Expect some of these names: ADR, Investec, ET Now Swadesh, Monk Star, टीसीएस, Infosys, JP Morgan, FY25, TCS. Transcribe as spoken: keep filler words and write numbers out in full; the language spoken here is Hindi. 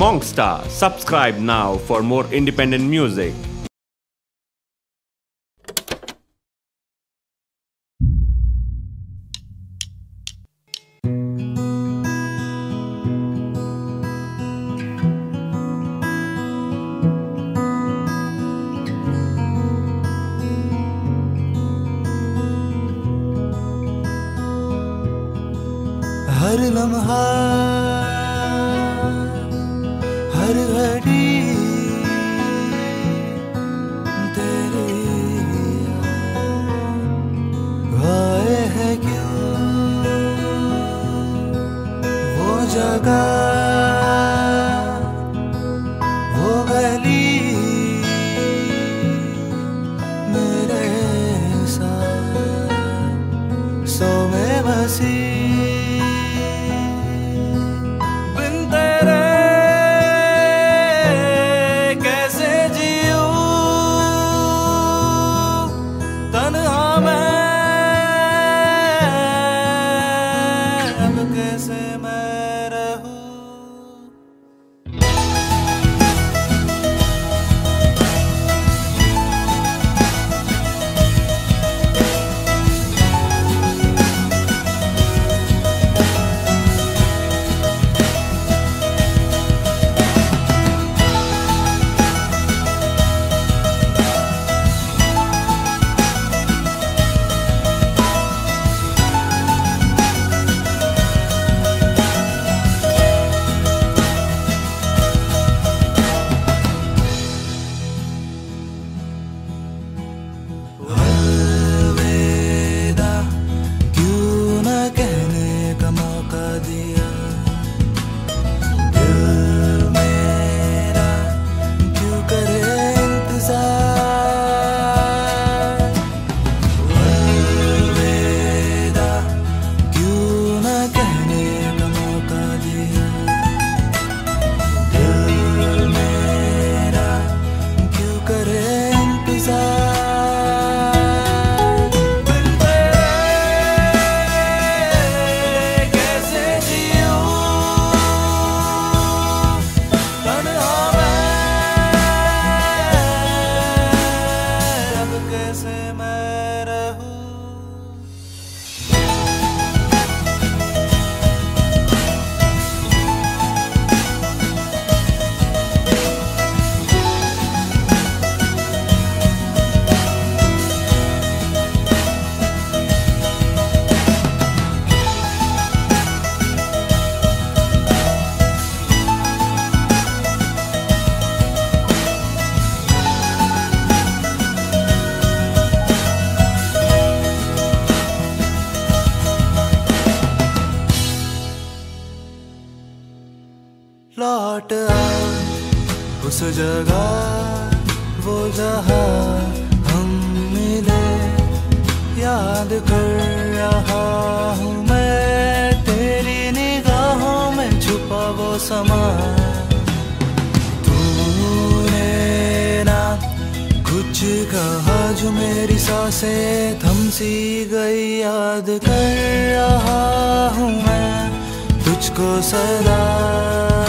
Monk Star. Subscribe now for more independent music. हर लम्हा हर घड़ी तेरे आए है क्यों वो जगह वो गली मेरे साथ सो में बसी लौट आ उस जगह वो जहाँ हम मिले याद कर रहा हूँ मैं तेरी निगाहों में छुपा वो समा तूने ना कुछ कहा जो मेरी सांसें थम सी गई याद कर रहा हूँ मैं तुझको सदा